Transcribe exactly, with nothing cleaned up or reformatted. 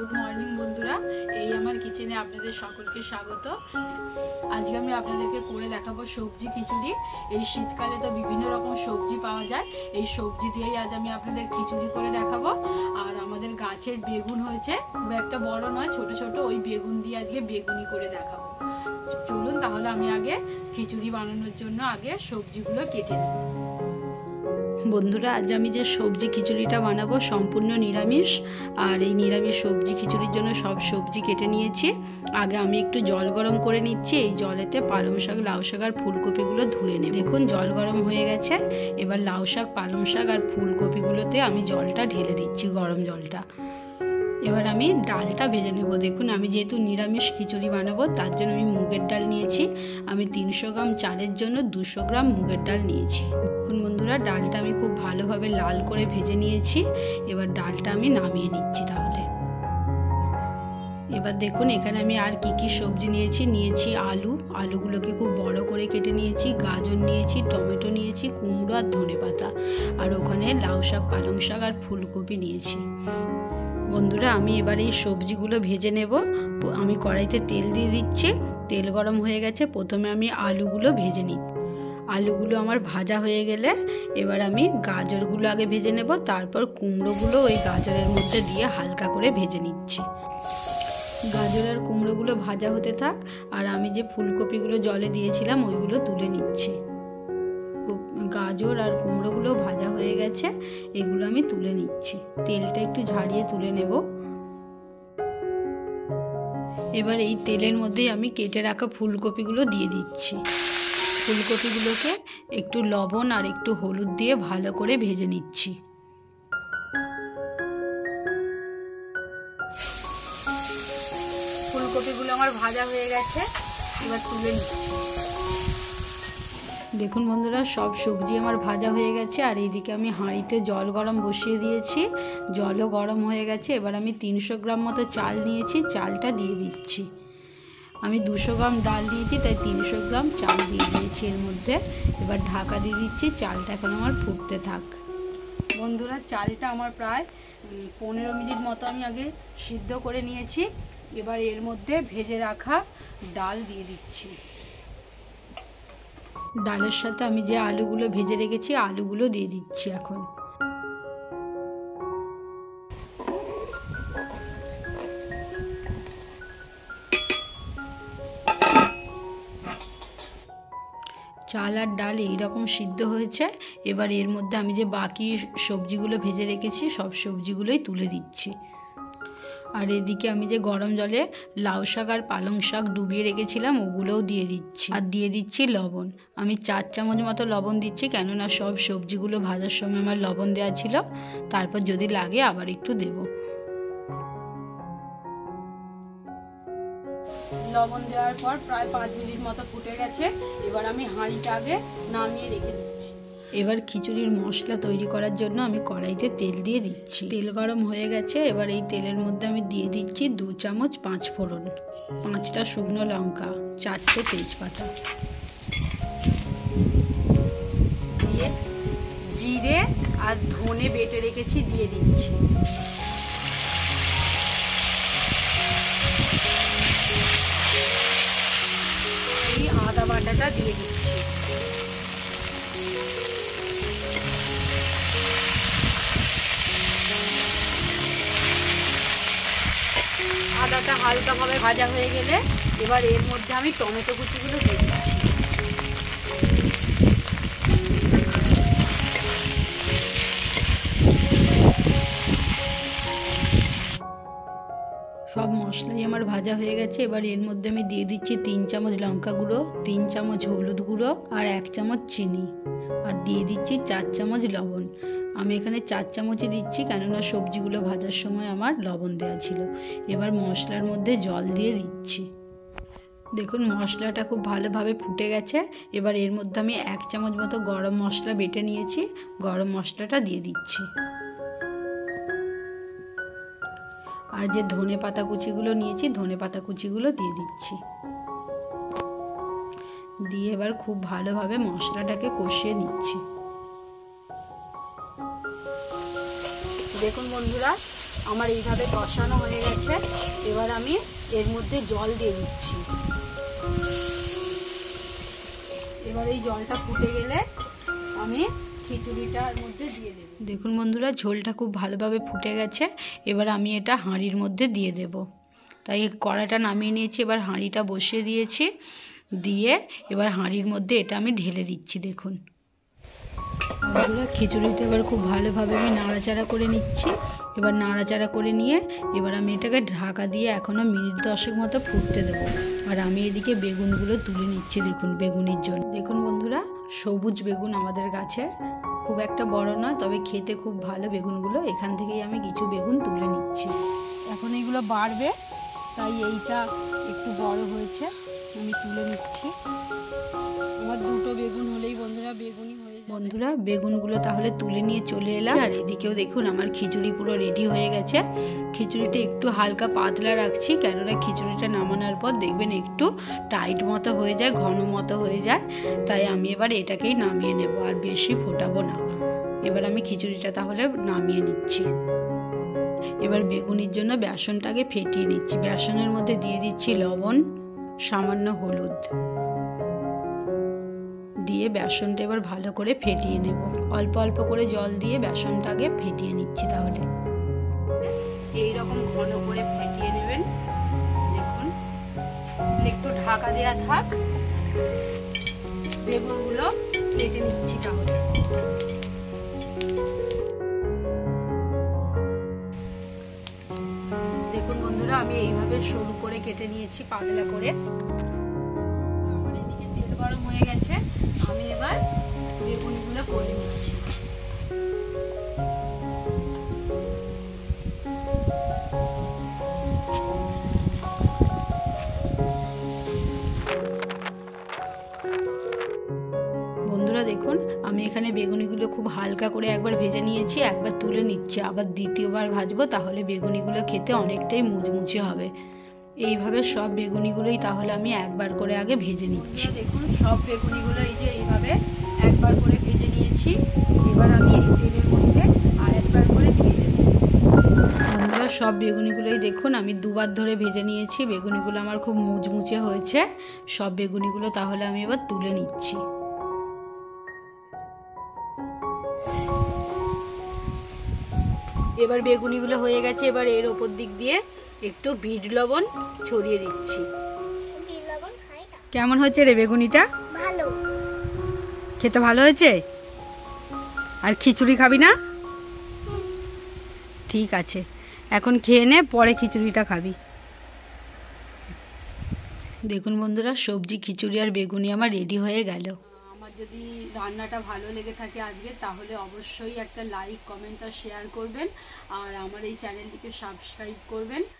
Good morning बंधुरा ये किचेने आपनादेर सकलके स्वागत। आज आमी आपनादेरके करे देखाबो सब्जी खिचुड़ी। ये शीतकाले तो विभिन्न रकम सब्जी पावा जाए, सब्जी दिए आज आमी आपनादेर खिचुड़ी करे देखाबो। और आमादेर गाछेर बेगुन होयेछे, खूब एकटा बड़ नय, छोटो छोटो ओई बेगुन दिए आजके बेगुनी करे देखाबो। चलुन ताहले आमी आगे खिचुड़ी बानानोर जोन्नो आगे सब्जीगुलो केटे निই। बंधुरा आज आमी जे सब्जी खिचुड़ीटा बनाबो सम्पूर्ण निरामिष। और ये निरामिष सब्जी खिचुड़ीर जोन्नो सब सब्जी केटे निएछि। आगे आमी एकटु जल गरम करे निच्छि। एई जलेते पालং শাক, लाउ শাक और फुलकपिगुलो धुए नेब। देखुन जल गरम हये गेछे। एबार लाउ शाक, पालং শাक और फुलकपिगुलोते आमी जलटा ढेले दिच्छि, गरम जलटा। एबार आमी डालटा भेजे नेब। देखुन आमी जेहेतु निरामिष खिचुड़ी बानाबो तार जोन्नो आमी मुगेर डाल निएछि। आमी तीनशो ग्राम चालेर जोन्नो दुशो ग्राम मुगेर डाल निएछि। बंधुरा डालटा आमी खूब भालोभाबे लाल करे भेजे निएछि। एबार डालटा आमी नामिये निচ্ছি। তাহলে এবার দেখুন এখানে আমি আর কি কি সবজি নিয়েছি। নিয়েছি আলু, আলুগুলোকে খুব বড় করে কেটে নিয়েছি। গাজর নিয়েছি, টমেটো নিয়েছি, কুমড়ো আর ধনেপাতা। আর ওখানে লাউ শাক, পালং শাক আর ফুলকপি নিয়েছি। বন্ধুরা আমি এবার এই সবজিগুলো ভেজে নেব। আমি কড়াইতে তেল দিয়ে দিচ্ছি। তেল গরম হয়ে গেছে। প্রথমে আমি আলুগুলো ভেজে নিই। आलूगुलो आमार भाजा होये गेले एबार आमी गाजरगुलो आगे भेजे नेब। तारपर कुमड़ोगुलो ओई गाजरेर मध्य दिए हालका करे भेजे निচ্ছি। गाजर और कुमड़ोगुलो भाजा होते थाक। और आमी जे फुलकपिगुलो जले दिएछिलाम ओइगुलो तुले निচ্ছি। गाजर और कुमड़ोगुलो भाजा होये गेछे, एगुलो आमी तुले निচ্ছি। तेलटा एकटु झाड़िए तुले नेब। एबार एई तेलेर मध्येই आमी केटे राखा फुलकपिगुलो दिए दिচ্ছি। फुलकपिगुलोके एकटु लवण और एकटु हलुद दिए भालो करे भेजे निচ্ছি। फुलकपिगुलो आमार भाजा हये गेछे, एबार तुले निচ্ছি। देखुन बंधुरा सब सब्जी आमार भाजा हये गेछे। और एइदिके आमी हाঁড়িতে जल गरम बसिए दिएछि। जलो गरम हये गेछे। एबार आमी तीनशो ग्राम मतो चाल निয়েছি। चालटा दिए दिচ্ছি। आमी दुशो ग्राम डाल दिएছি, ताई तीनशो ग्राम चाल दिए दिएছি এর মধ্যে। এবার ঢাকা দিয়ে দিচ্ছি। চালটা এখন আমার ফুটতে থাক। বন্ধুরা চালটা আমার প্রায় পনেরো মিনিট মতো আমি আগে সিদ্ধ করে নিয়েছি। এবার এর মধ্যে ভেজে রাখা ডাল দিয়ে দিচ্ছি। ডালের সাথে আমি যে আলুগুলো ভেজে রেখেছি আলুগুলো দিয়ে দিচ্ছি এখন। চাল আর ডাল এই রকম সিদ্ধ হয়েছে। এবার এর মধ্যে আমি যে বাকি সবজিগুলো ভেজে রেখেছি সব সবজিগুলোই তুলে দিচ্ছি। আর এদিকে আমি যে গরম জলে লাউ শাক আর পালং শাক ডুবিয়ে রেখেছিলাম ওগুলোও দিয়ে দিচ্ছি। আর দিয়ে দিচ্ছি লবণ। আমি চার চামচ মতো লবণ দিচ্ছি, কেননা সব সবজিগুলো ভাজার সময় আমার লবণ দেওয়া ছিল। তারপর যদি লাগে আবার একটু দেব। लवण देवार पर प्राय पाँच मिनट मतो फुटे गेछे। एबार आमी हाঁড়িটা आगे नामिये रेखे दिচ্ছি। এবার খিচুড়ির মশলা তৈরি করার জন্য আমি কড়াইতে তেল দিয়ে দিচ্ছি। তেল গরম হয়ে গেছে। এবার এই তেলের মধ্যে আমি দিয়ে দিচ্ছি দু চামচ পাঁচ ফোড়ন, পাঁচটা শুকনো লঙ্কা, চারটে তেজপাতা দিয়ে জিরে আর ধনে বেটে রেখেছি দিয়ে দিচ্ছি। आदा बाटाटा दिए दिচ্ছি। आदाटा हल्का भावे भाजा हो गेले এবার এর মধ্যে আমি টমেটো কুচিগুলো দিয়ে দিচ্ছি। सब मशলাই আমার ভাজা হয়ে গেছে। এবার এর মধ্যে আমি দিয়ে দিচ্ছি তিন চামচ লঙ্কা গুঁড়ো, তিন চামচ হলুদ গুঁড়ো আর এক চামচ চিনি। আর দিয়ে দিচ্ছি চার চামচ লবণ। আমি এখানে চার চামচই দিচ্ছি, কেননা সবজিগুলো ভাজার সময় আমার লবণ দেওয়া ছিল। এবার মশলার মধ্যে জল দিয়ে দিচ্ছি। দেখুন মশলাটা খুব ভালোভাবে ফুটে গেছে। এবার এর মধ্যে আমি এক চামচ মতো গরম মশলা বেটে নিয়েছি, গরম মশলাটা দিয়ে দিচ্ছি। আর যে ধনে পাতা কুচিগুলো নিয়েছি ধনে পাতা কুচিগুলো দিয়ে দিচ্ছি। দিয়ে এবার খুব ভালোভাবে মশলাটাকে কষিয়ে নিচ্ছি। দেখুন বন্ধুরা আমার এইভাবে কষানো হয়ে গেছে। এবার আমি এর মধ্যে জল দিয়ে দিচ্ছি। এবার এই জলটা ফুটে গেলে আমি খিচুড়িটার মধ্যে দিয়ে দেব। দেখুন বন্ধুরা, ঝোলটা খুব ভালোভাবে ফুটে গেছে। এবার আমি এটা হাঁড়ির মধ্যে দিয়ে দেব। তাই কড়াটা নামিয়ে নিয়েছি, এবার হাঁড়িটা বসিয়ে দিয়েছি, দিয়ে এবার হাঁড়ির মধ্যে এটা আমি ঢেলে দিচ্ছি। দেখুন বন্ধুরা, খিচুড়িটা এবার খুব ভালোভাবে আমি নাড়াচাড়া করে নিচ্ছি। এবার নাড়াচাড়া করে নিয়ে এবার আমি এটাকে ঢাকা দিয়ে এখনও মিনিট দশেক মতো ফুটতে দেবো। আর আমি এদিকে বেগুনগুলো তুলে নিচ্ছি, দেখুন বেগুনের জন্য। দেখুন বন্ধুরা, সবুজ বেগুন আমাদের গাছের, খুব একটা বড় না, তবে খেতে খুব ভালো বেগুনগুলো। এখান থেকেই আমি কিছু বেগুন তুলে নিচ্ছি। এখন এইগুলো বাড়বে, তাই এইটা একটু বড় হয়েছে, আমি তুলে নিচ্ছি। আমার দুটো বেগুন হলেই বন্ধুরা বেগুনই হয়ে যাবে। বন্ধুরা, বেগুনগুলো তাহলে তুলে নিয়ে চলে এলাম। আর এদিকেও দেখুন আমার খিচুড়ি পুরো রেডি হয়ে গেছে। খিচুড়িটা একটু হালকা পাতলা রাখছি, কেননা খিচুড়িটা নামানোর পর দেখবেন একটু টাইট মতো হয়ে যায়, ঘন মতো হয়ে যায়। তাই আমি এবার এটাকেই নামিয়ে নেব, আর বেশি ফোটাবো না। এবার আমি খিচুড়িটা তাহলে নামিয়ে নিচ্ছি। এবার বেগুনির জন্য বেসনটাকে ফেটিয়ে নিচ্ছি। বেসনের মধ্যে দিয়ে দিচ্ছি লবণ, সামান্য হলুদ দিয়ে বেসনটা এবার ভালো করে ফেটিয়ে নেব। অল্প অল্প করে জল দিয়ে বেসনটাকে ফেটিয়ে নিচ্ছি। তাহলে এইরকম ঘন করে ফেটিয়ে নেবেন। দেখুন একটু ঢাকা দেওয়া থাক। বেগুনগুলো ফেটে নিচ্ছি। তাহলে দেখুন বন্ধুরা, আমি এইভাবে সরু করে কেটে নিয়েছি, পাতলা করে। গরম হয়ে গেছে, আমি এবার বেগুনগুলো করে নিচ্ছি। বন্ধুরা দেখুন, আমি এখানে বেগুনিগুলো খুব হালকা করে একবার ভেজে নিয়েছি, একবার তুলে নিচ্ছি, আবার দ্বিতীয়বার ভাজবো। তাহলে বেগুনিগুলো খেতে অনেকটাই মুচমুচে হবে। এইভাবে সব বেগুনিগুলোই তাহলে আমি একবার করে আগে ভেজে নিচ্ছি। দেখুন সব বেগুনিগুলো এই যে এইভাবে একবার করে ভেজে নিয়েছি। এবার আমি এই তেলের মধ্যে আর একবার করে দিয়ে দেব। বন্ধুরা, সব বেগুনিগুলোই দেখুন আমি দুবার ধরে ভেজে নিয়েছি। বেগুনিগুলো আমার খুব মুচমুচে হয়েছে। সব বেগুনিগুলো তাহলে আমি এবার তুলে নিচ্ছি। এবার বেগুনিগুলো হয়ে গেছে। এবার এর ওপর দিক দিয়ে একটু বিট লবণ ছড়িয়ে দিচ্ছি। কেমন হচ্ছে রে বেগুনিটা? ভালো, খেতে ভালো হয়েছে। আর খিচুড়ি খাবি না? ঠিক আছে, এখন খেয়ে নে, পরে খিচুড়িটা খাবি। দেখুন বন্ধুরা, সবজি খিচুড়ি আর বেগুনি আমার রেডি হয়ে গেল। আমার যদি রান্নাটা ভালো লেগে থাকে আজকে, তাহলে অবশ্যই একটা লাইক, কমেন্ট আর শেয়ার করবেন। আর আমার এই চ্যানেলটিকে সাবস্ক্রাইব করবেন।